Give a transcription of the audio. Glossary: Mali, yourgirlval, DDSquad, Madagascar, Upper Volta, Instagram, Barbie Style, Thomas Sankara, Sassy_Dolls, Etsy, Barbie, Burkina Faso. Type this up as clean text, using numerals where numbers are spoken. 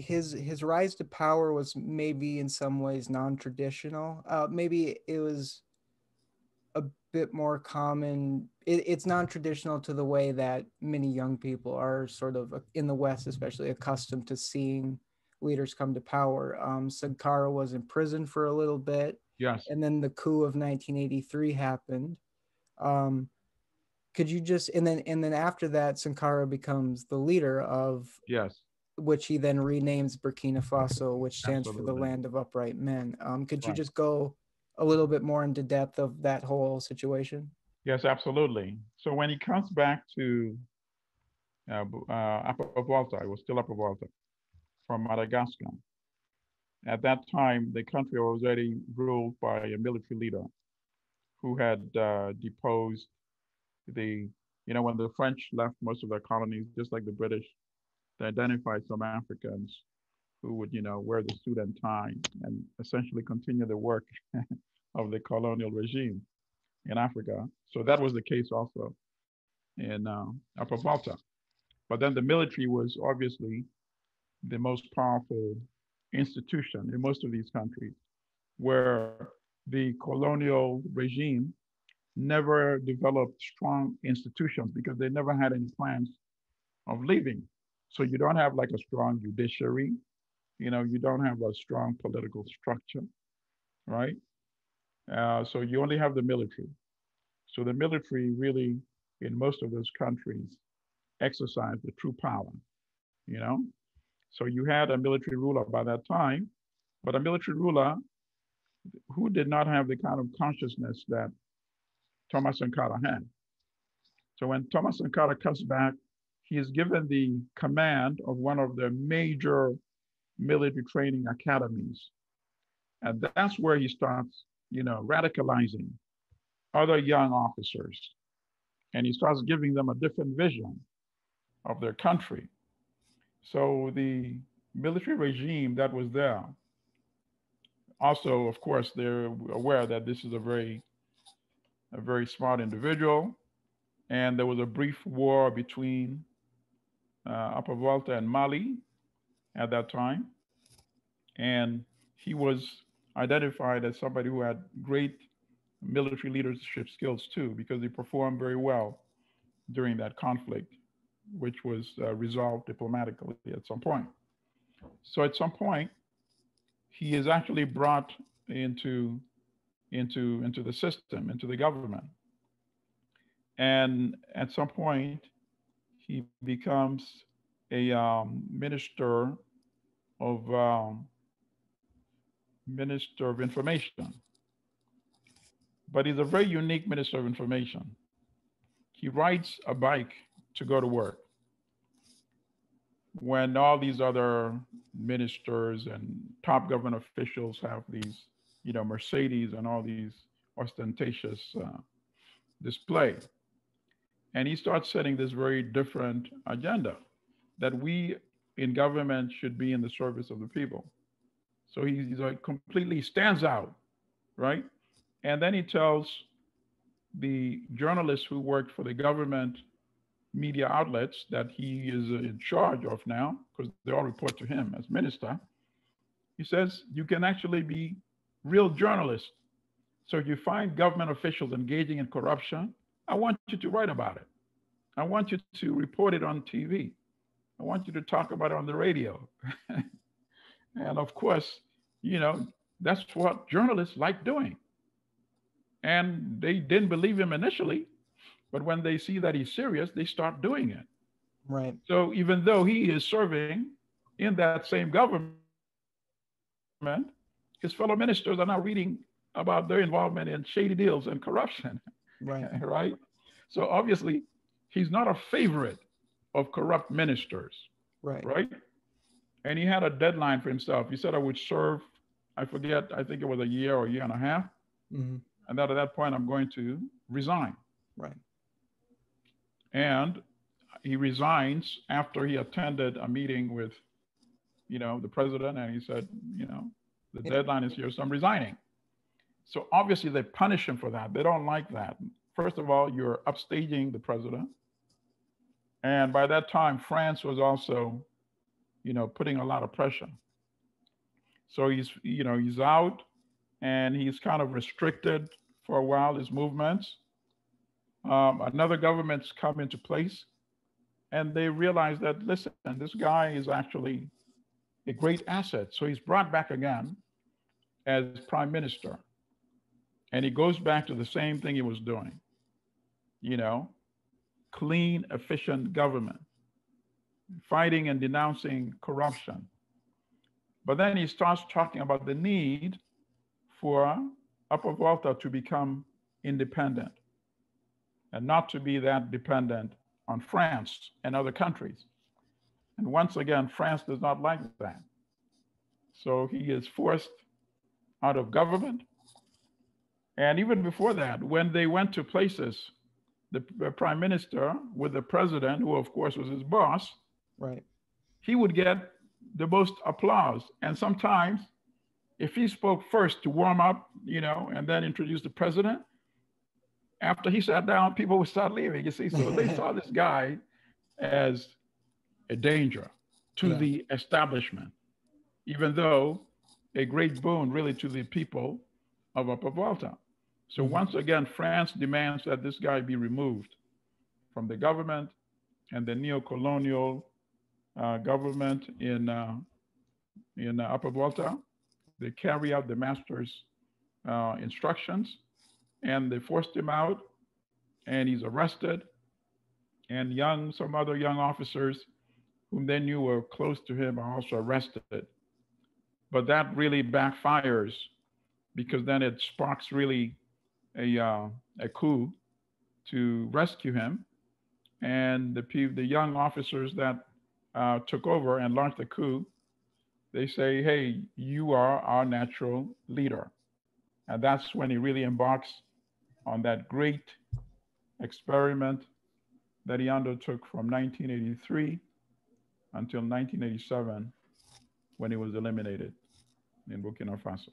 his rise to power was maybe in some ways non-traditional. Maybe it was a bit more common. It's non-traditional to the way that many young people are sort of, in the West especially, accustomed to seeing leaders come to power. Sankara was in prison for a little bit. Yes. And then the coup of 1983 happened. Could you just, and then after that, Sankara becomes the leader of, yes, which he then renames Burkina Faso, which stands for the land of upright men. Could you just go a little bit more into depth of that whole situation? Yes, absolutely. So when he comes back to Upper Volta, it was still Upper Volta, from Madagascar. At that time, the country was already ruled by a military leader who had deposed the, you know, when the French left most of their colonies, just like the British, they identified some Africans who would, you know, wear the suit and tie and essentially continue the work of the colonial regime in Africa. So that was the case also in Upper Volta. But then the military was obviously the most powerful institution in most of these countries, where the colonial regime never developed strong institutions because they never had any plans of leaving. So you don't have like a strong judiciary, you know, you don't have a strong political structure, right? So you only have the military. So the military really, in most of those countries, exercised the true power, you know? So you had a military ruler by that time, but a military ruler who did not have the kind of consciousness that Thomas Sankara had. So when Thomas Sankara comes back, he is given the command of one of the major military training academies. And that's where he starts, you know, radicalizing other young officers. And he starts giving them a different vision of their country. So the military regime that was there, also, of course, they're aware that this is a very smart individual. And there was a brief war between Upper Volta and Mali at that time. And he was identified as somebody who had great military leadership skills too, because he performed very well during that conflict, which was resolved diplomatically at some point. So at some point, he is actually brought into the system, into the government. And at some point, he becomes a minister of information. But he's a very unique minister of information. He rides a bike to go to work when all these other ministers and top government officials have these, you know, Mercedes and all these ostentatious display. And he starts setting this very different agenda that we in government should be in the service of the people. So he's like completely stands out, right? And then he tells the journalists who worked for the government media outlets that he is in charge of now, because they all report to him as minister. He says, you can actually be real journalists. So if you find government officials engaging in corruption, I want you to write about it. I want you to report it on TV. I want you to talk about it on the radio. And of course, you know, that's what journalists like doing. And they didn't believe him initially, but when they see that he's serious, they start doing it. Right. So even though he is serving in that same government, his fellow ministers are now reading about their involvement in shady deals and corruption. Right. Right. So obviously, he's not a favorite of corrupt ministers. Right. Right. And he had a deadline for himself. He said, I would serve, I forget, I think it was a year or a year and a half. Mm-hmm. And that at that point, I'm going to resign. Right. And he resigns after he attended a meeting with, you know, the president, and he said, you know, the deadline is here, so I'm resigning. So obviously they punish him for that. They don't like that. First of all, you're upstaging the president. And by that time, France was also you know, putting a lot of pressure. So he's, you know, he's out and he's kind of restricted for a while, his movements. Another government's come into place and they realize that, listen, this guy is actually a great asset. So he's brought back again as prime minister. And he goes back to the same thing he was doing, you know, clean, efficient government, fighting and denouncing corruption. But then he starts talking about the need for Upper Volta to become independent and not to be that dependent on France and other countries. And once again, France does not like that. So he is forced out of government. And even before that, when they went to places, the prime minister with the president, who of course was his boss, right, he would get the most applause. And sometimes if he spoke first to warm up, you know, and then introduce the president, after he sat down, people would start leaving, you see. So they saw this guy as a danger to the establishment, even though a great boon really to the people of Upper Volta. So once again, France demands that this guy be removed from the government and the neo-colonial government in Upper Volta. They carry out the master's instructions, and they forced him out, and he's arrested. And some other young officers whom they knew were close to him are also arrested. But that really backfires, because then it sparks really a coup to rescue him. And the young officers that took over and launched the coup, they say, hey, you are our natural leader. And that's when he really embarks on that great experiment that he undertook from 1983 until 1987, when he was eliminated in Burkina Faso.